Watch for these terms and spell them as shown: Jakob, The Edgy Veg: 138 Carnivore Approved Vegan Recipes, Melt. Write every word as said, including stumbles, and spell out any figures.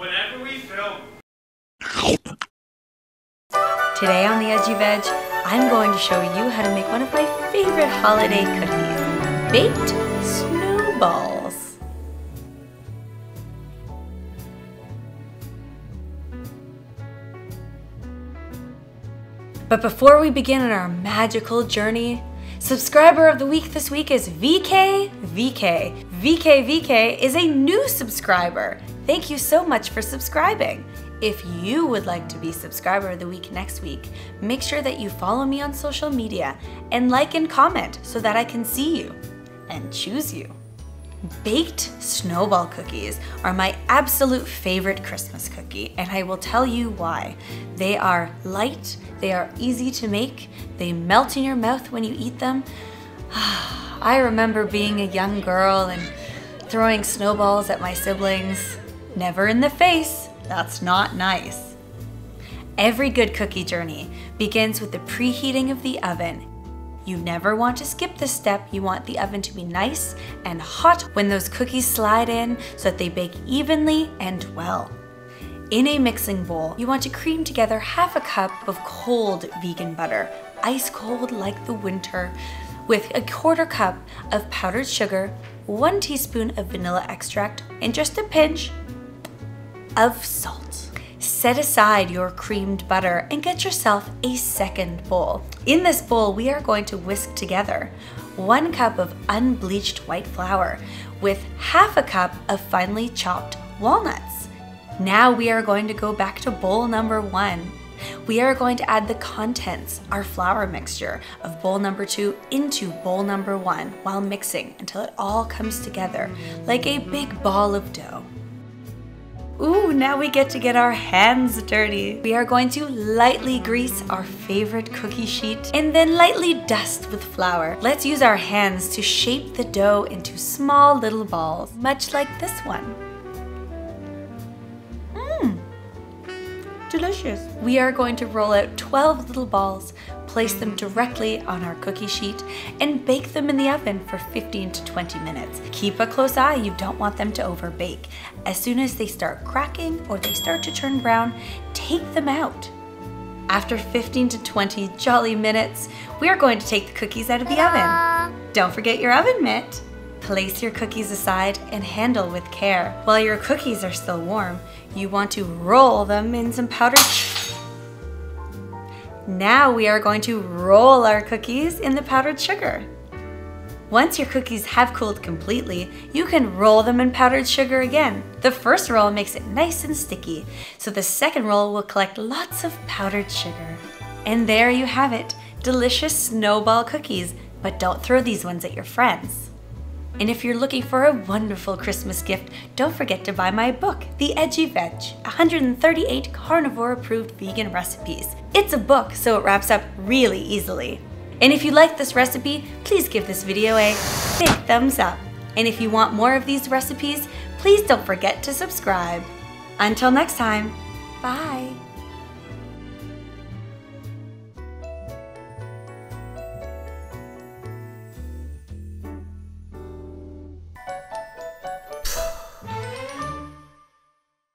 whenever we film. Today on The Edgy Veg, I'm going to show you how to make one of my favorite holiday cookies, baked snowballs. But before we begin on our magical journey, Subscriber of the Week this week is V K V K. V K V K is a new subscriber. Thank you so much for subscribing. If you would like to be Subscriber of the Week next week, make sure that you follow me on social media and like and comment so that I can see you and choose you. Baked snowball cookies are my absolute favorite Christmas cookie, and I will tell you why. They are light, they are easy to make, they melt in your mouth when you eat them. I remember being a young girl and throwing snowballs at my siblings. Never in the face. That's not nice. Every good cookie journey begins with the preheating of the oven. You never want to skip this step. You want the oven to be nice and hot when those cookies slide in so that they bake evenly and well. In a mixing bowl, you want to cream together half a cup of cold vegan butter, ice cold like the winter, with a quarter cup of powdered sugar, one teaspoon of vanilla extract, and just a pinch of salt. Set aside your creamed butter and get yourself a second bowl. In this bowl, we are going to whisk together one cup of unbleached white flour with half a cup of finely chopped walnuts. Now we are going to go back to bowl number one. We are going to add the contents, our flour mixture, of bowl number two into bowl number one while mixing until it all comes together like a big ball of dough. Ooh, now we get to get our hands dirty. We are going to lightly grease our favorite cookie sheet and then lightly dust with flour. Let's use our hands to shape the dough into small little balls, much like this one. Mmm, delicious. We are going to roll out twelve little balls, place them directly on our cookie sheet, and bake them in the oven for fifteen to twenty minutes. Keep a close eye, you don't want them to overbake. As soon as they start cracking or they start to turn brown, take them out. After fifteen to twenty jolly minutes, we are going to take the cookies out of the oven. Don't forget your oven mitt. Place your cookies aside and handle with care. While your cookies are still warm, you want to roll them in some powdered sugar. Now we are going to roll our cookies in the powdered sugar. Once your cookies have cooled completely, you can roll them in powdered sugar again. The first roll makes it nice and sticky, so the second roll will collect lots of powdered sugar. And there you have it, delicious snowball cookies, but don't throw these ones at your friends. And if you're looking for a wonderful Christmas gift, don't forget to buy my book, The Edgy Veg, one hundred thirty-eight Carnivore Approved Vegan Recipes. It's a book, so it wraps up really easily. And if you like this recipe, please give this video a big thumbs up. And if you want more of these recipes, please don't forget to subscribe. Until next time, bye.